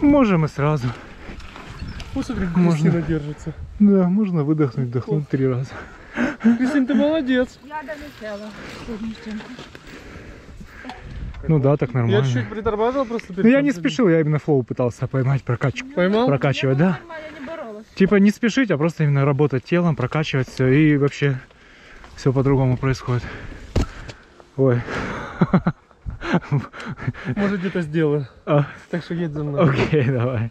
Можем и сразу. Пусть Кристина держится. Да, можно выдохнуть, вдохнуть 3 раза. Кристина, ты молодец. Я долетела. Ну да, так нормально. Я чуть-чуть притормаживал просто. Но я не спешил, я именно флоу пытался поймать, прокачивать, да. Типа не спешить, а просто именно работать телом, прокачивать все, и вообще все по-другому происходит. Ой. Может, где-то сделаю. Так что едь за мной. Окей, давай.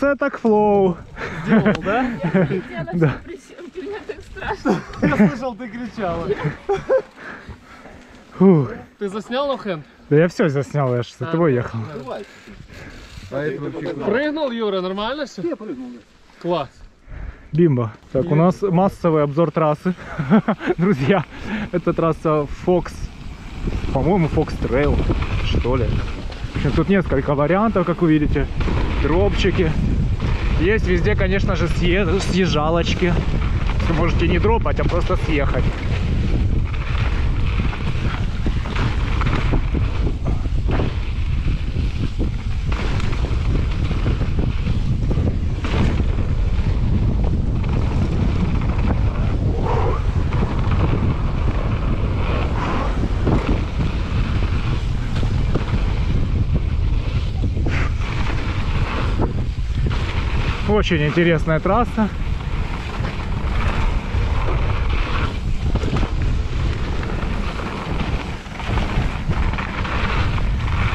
Це так флоу. Сделал, да? Я кричала, да. При мне так страшно. Я слышал, ты кричала. Фух. Ты заснял лоу-хенд? Да я все заснял, я же с тобой ехал. Прыгнул, Юра, нормально все? Я прыгнул. Класс. Бимба. Так, у нас массовый обзор трассы. Друзья, это трасса Fox, по-моему, Fox Trail, что ли. В общем, тут несколько вариантов, как вы видите. Дропчики. Есть везде, конечно же, съезжалочки. Вы можете не дропать, а просто съехать. Очень интересная трасса.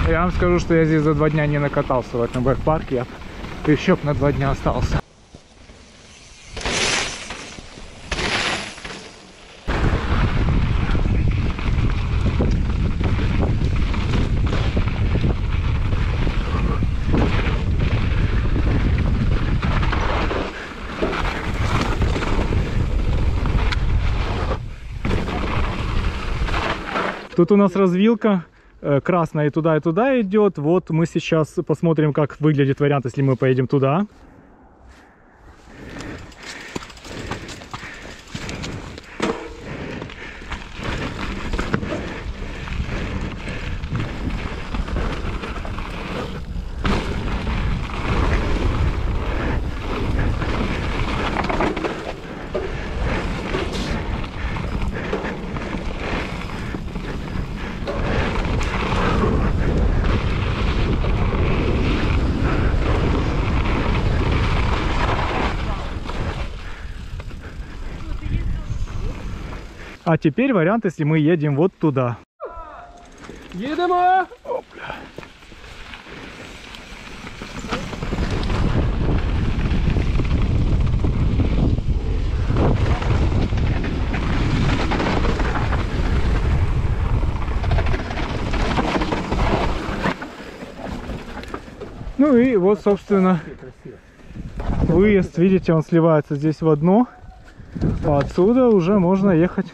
Я вам скажу, что я здесь за 2 дня не накатался в этом байк-парке. Я еще на 2 дня остался. Тут у нас развилка, красная и туда идет. Вот мы сейчас посмотрим, как выглядит вариант, если мы поедем туда. А теперь вариант, если мы едем вот туда. Едем! О, бля. Ну и вот, собственно, выезд, видите, он сливается здесь в одно. А отсюда уже можно ехать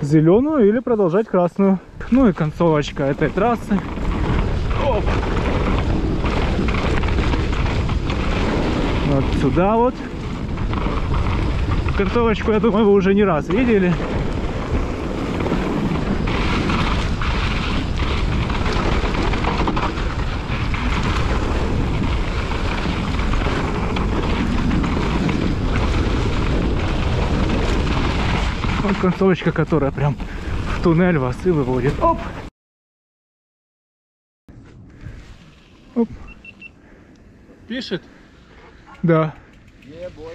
зеленую или продолжать красную. Ну и концовочка этой трассы. Оп. Вот сюда вот. Концовочку, я думаю, вы уже не раз видели. Вот концовочка, которая прям в туннель вас и выводит. Оп! Оп! Пишет? Да. Yeah, boy.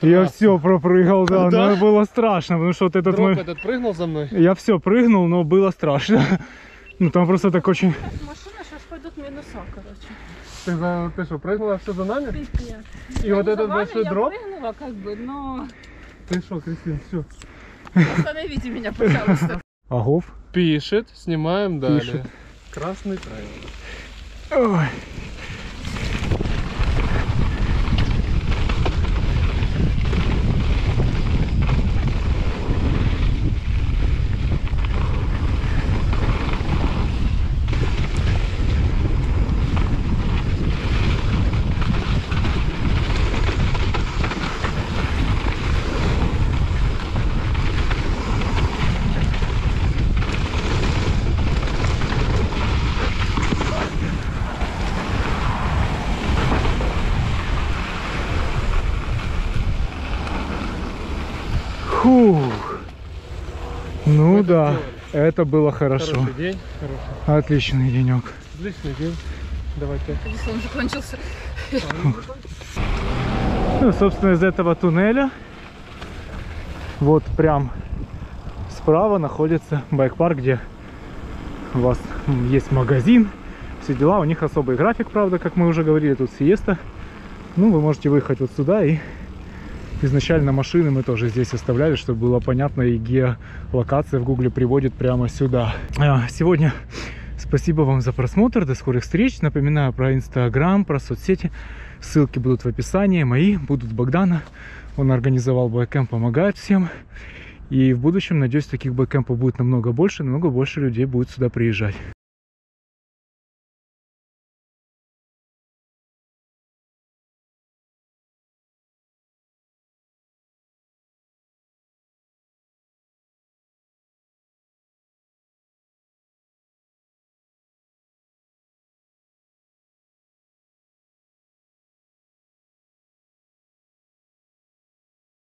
Я все пропрыгал, да, да? Но было страшно, потому что вот этот мой... этот прыгнул за мной? Я все прыгнул, но было страшно. Ну там просто так очень... Машины сейчас пойдут минуса, короче. Ты что, прыгнула все за нами? Нет. И я вот этот большой дроп? Я прыгнула как бы, но... Ты что, Кристин, все. Остановите меня, пожалуйста. Агов. Пишет, снимаем далее. Пишет. Красный трек. Ой. Фух. Ну мы да, это было хорошо. Хороший день, хороший. Отличный денек. Отличный день. Давайте. Если он закончился. Ну, собственно, из этого туннеля вот прям справа находится байк-парк, где у вас есть магазин, все дела. У них особый график, правда, как мы уже говорили, тут сиеста. Ну, вы можете выехать вот сюда и... Изначально машины мы тоже здесь оставляли, чтобы было понятно, и геолокация в Гугле приводит прямо сюда. Сегодня спасибо вам за просмотр, до скорых встреч. Напоминаю про Инстаграм, про соцсети. Ссылки будут в описании, мои, будут Богдана. Он организовал байкэмп, помогает всем. И в будущем, надеюсь, таких байкэмпов будет намного больше людей будет сюда приезжать.